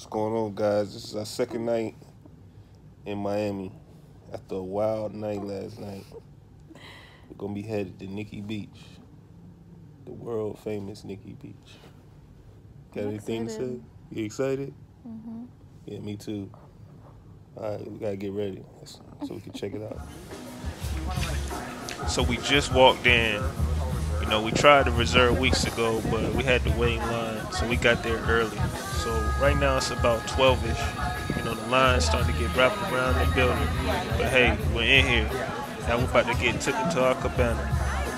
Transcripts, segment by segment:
What's going on, guys? This is our second night in Miami after a wild night last night. We're gonna be headed to Nikki Beach, the world famous Nikki Beach. Got anything to say? You excited? Mm-hmm. Yeah, me too. All right, we gotta get ready so we can check it out. So we just walked in. You know, we tried to reserve weeks ago, but we had to wait in line, so we got there early. So right now it's about 12-ish. You know, the line's starting to get wrapped around the building. But hey, we're in here. Now we're about to get took into our cabana. Do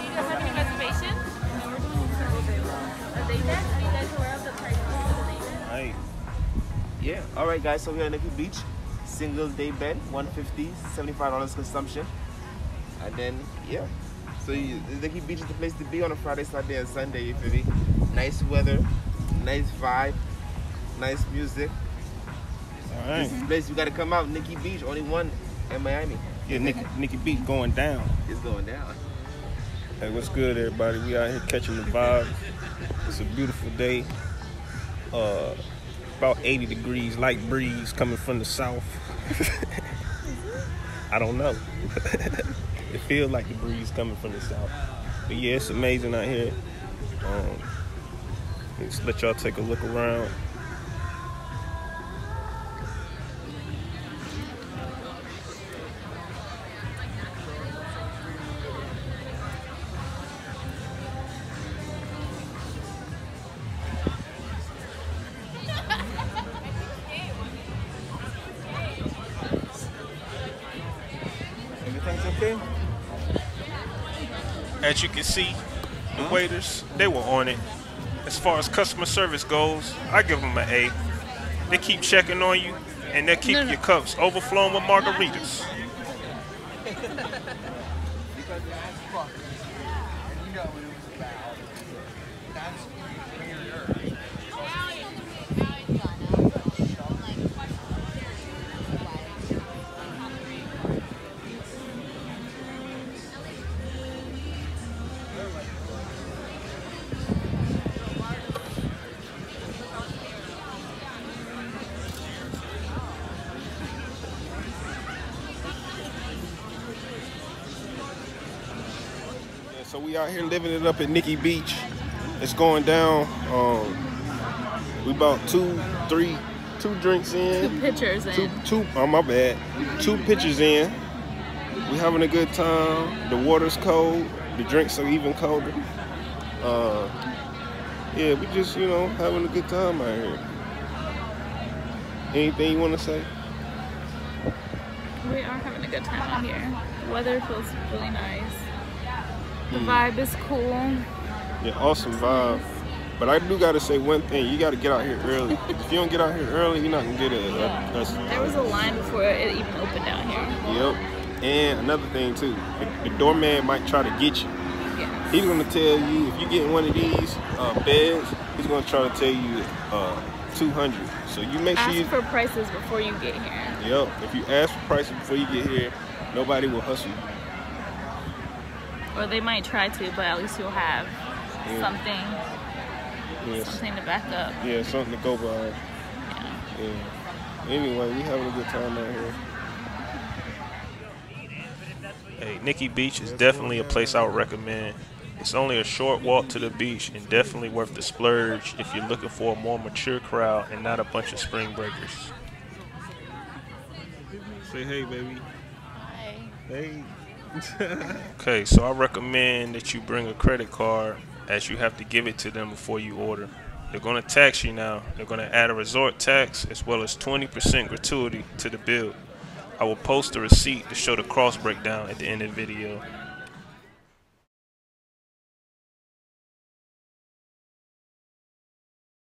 you guys have any reservations? Are they there? Are you guys aware of the price? Right. Yeah. All right, guys. So we're at Nikki Beach. Single day bed, $150, $75 consumption. And then, yeah. So Nikki Beach is the place to be on a Friday, Saturday, and Sunday, you feel me? Nice weather, nice vibe, nice music. All right. This is the place you gotta come out, Nikki Beach, only one in Miami. Yeah, Nikki Beach going down. It's going down. Hey, what's good, everybody? We out here catching the vibe. It's a beautiful day. About 80 degrees, light breeze coming from the south. I don't know. It feels like the breeze coming from the south. But yeah, it's amazing out here. Let's let y'all take a look around. As you can see, the waiters, they were on it. As far as customer service goes, I give them an A. They keep checking on you, and they keep your cups overflowing with margaritas. So we out here living it up at Nikki Beach. It's going down. We about two drinks in. Two pitchers in. We having a good time. The water's cold. The drinks are even colder. Yeah, we just, you know, having a good time out here. Anything you want to say? We are having a good time out here. The weather feels really nice. The vibe is cool. Yeah, awesome vibe. But I do gotta say one thing: you gotta get out here early. If you don't get out here early, you're not gonna get it. Yeah. There was a line before it even opened down here. Yep. And another thing too: the doorman might try to get you. Yes. He's gonna tell you if you get one of these beds, he's gonna try to tell you 200. So you make sure you ask for prices before you get here. Yep. If you ask for prices before you get here, nobody will hustle you. Or they might try to, but at least you'll have something, something to back up. Yeah, something to go by. Yeah. Anyway, we having a good time out here. Hey, Nikki Beach is definitely a place I would recommend. It's only a short walk to the beach and definitely worth the splurge if you're looking for a more mature crowd and not a bunch of spring breakers. Say hey, baby. Hi. Hey. Okay, so I recommend that you bring a credit card, as you have to give it to them before you order. They're going to tax you now. They're going to add a resort tax as well as 20% gratuity to the bill. I will post a receipt to show the cross breakdown at the end of the video.